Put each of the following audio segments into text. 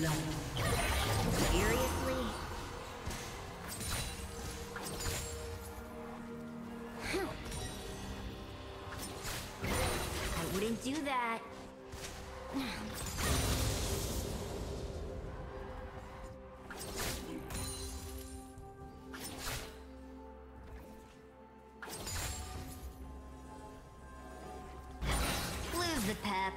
love. Seriously? I wouldn't do that. Lose the pep.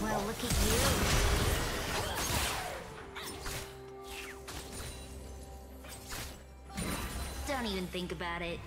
Well, look at you. Don't even think about it.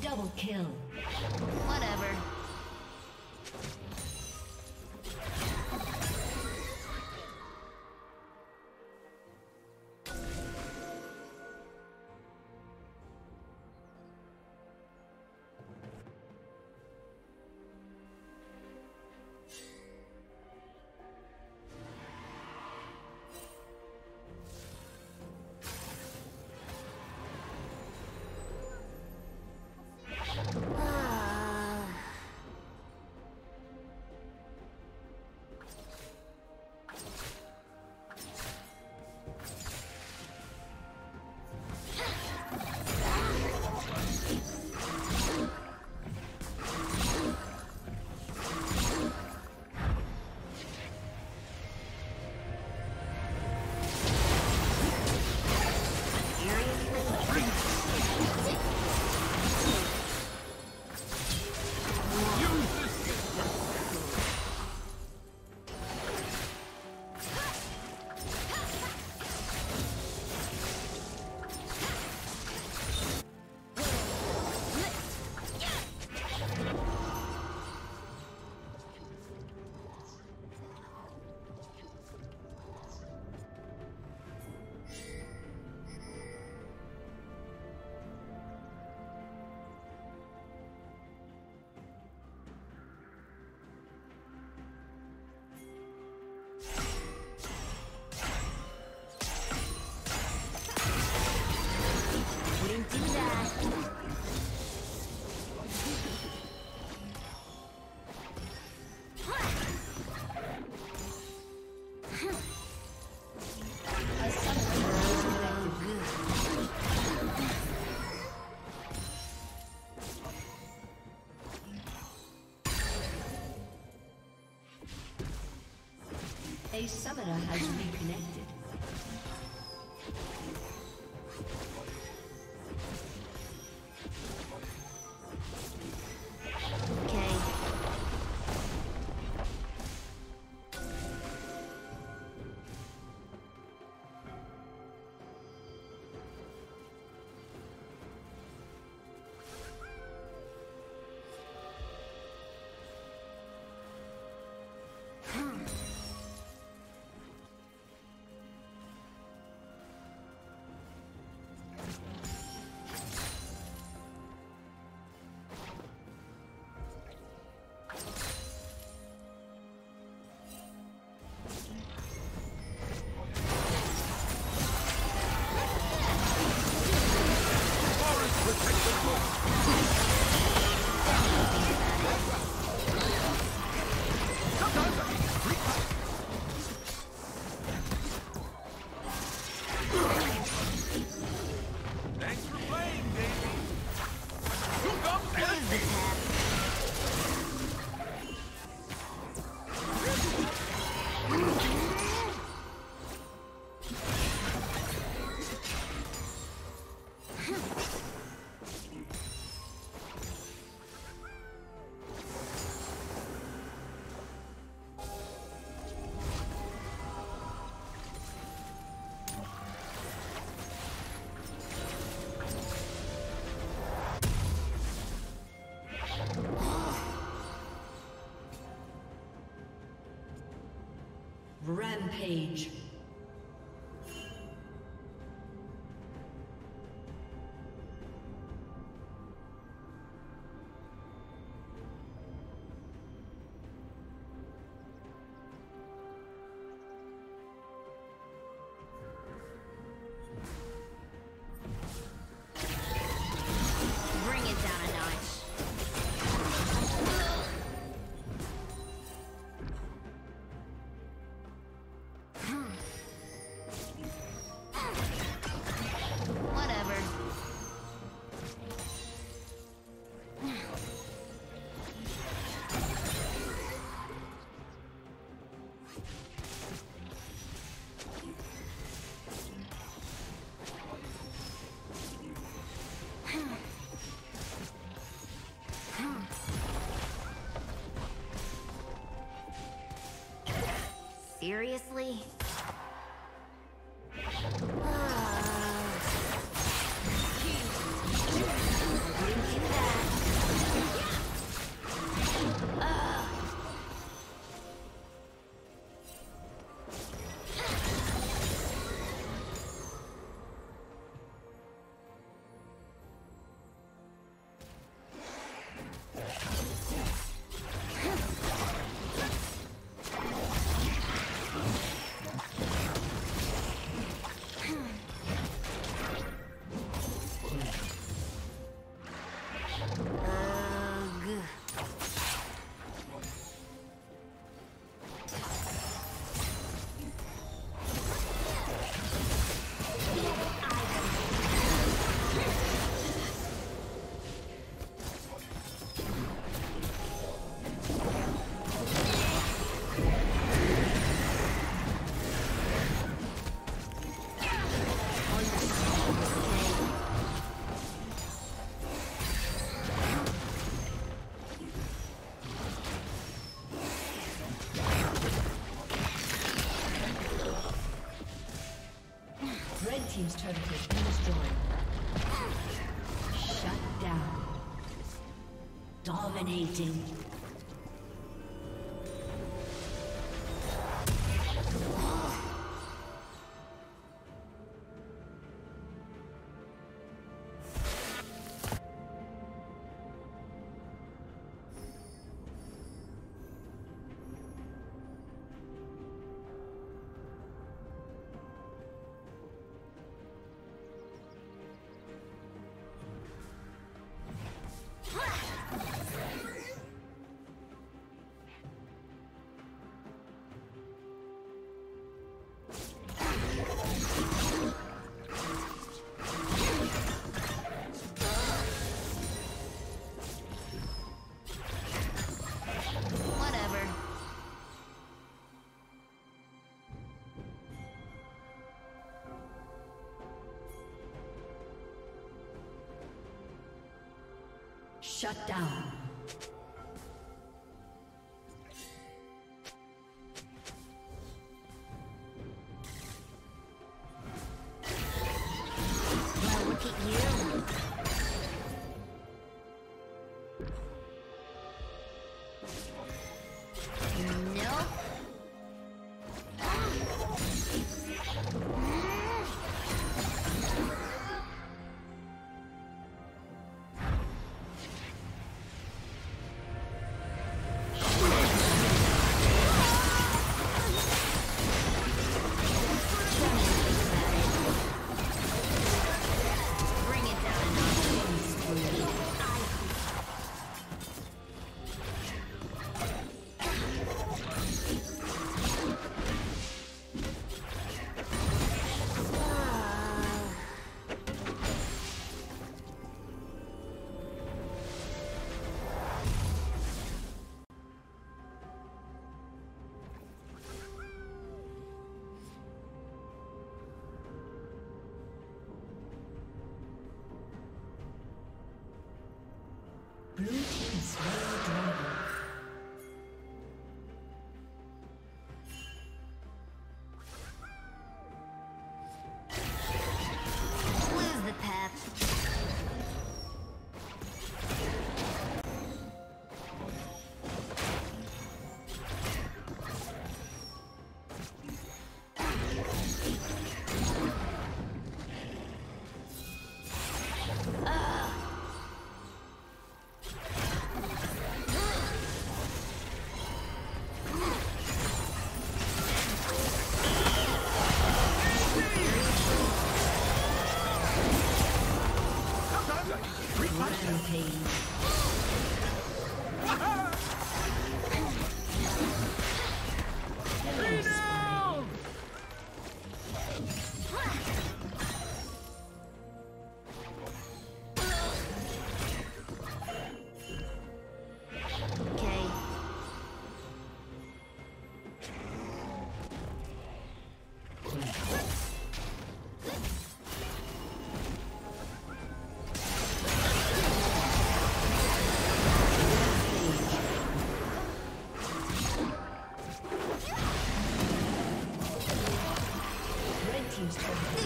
Double kill. Whatever. A summoner has reconnected. Rampage. Seriously? Team's turret has been destroyed. Shut down. Dominating. Shut down. Well, look at you. No.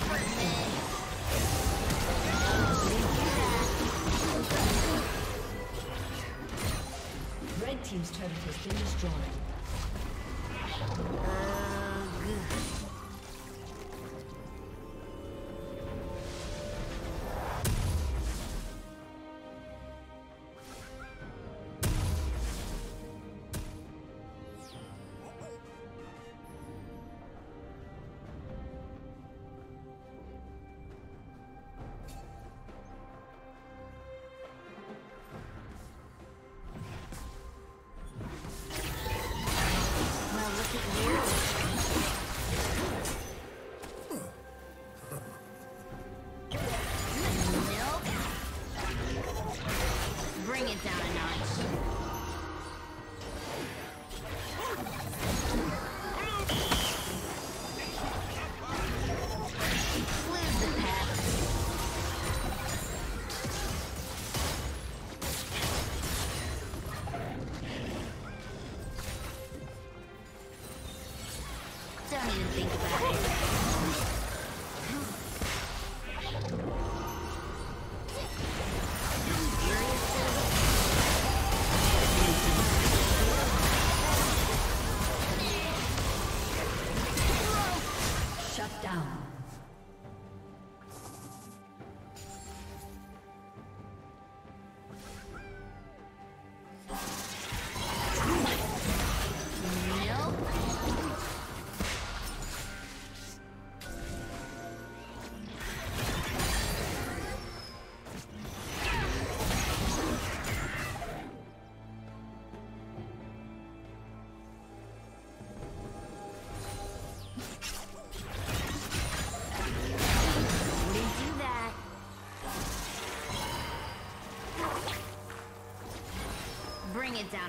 Red team's turret has been destroyed. Down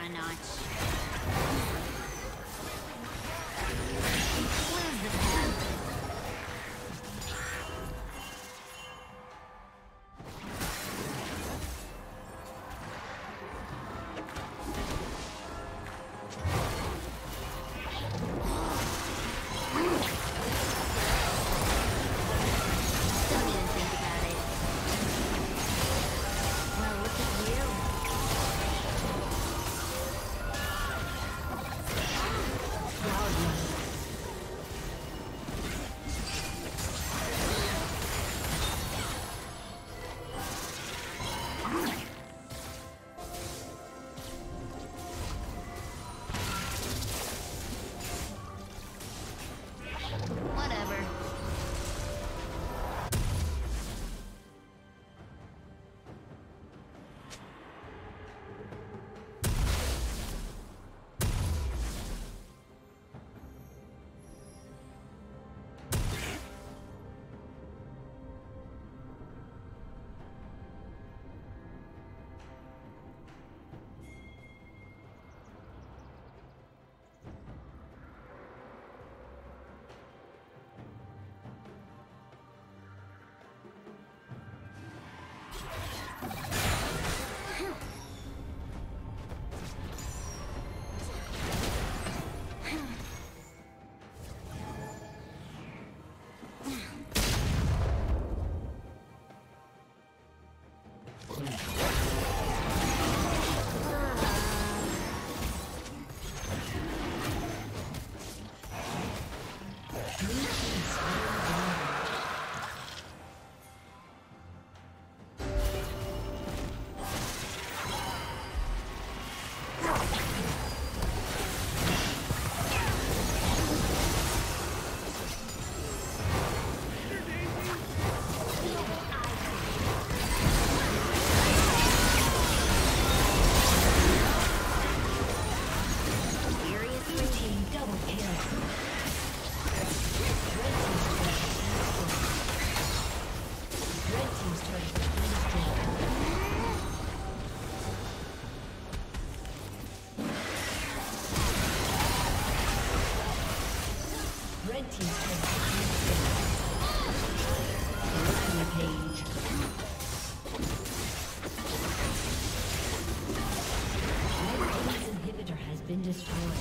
a notch. Destroyed.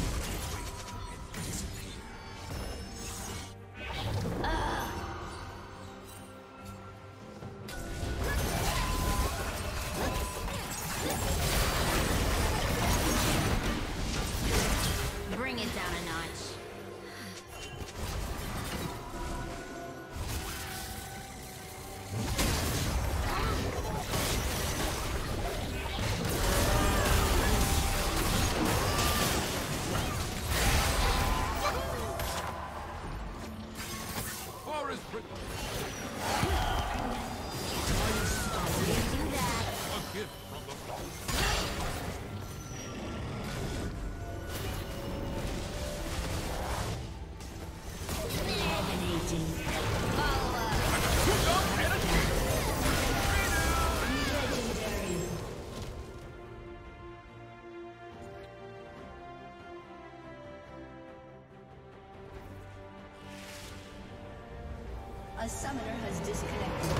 A summoner has disconnected.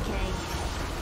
Okay.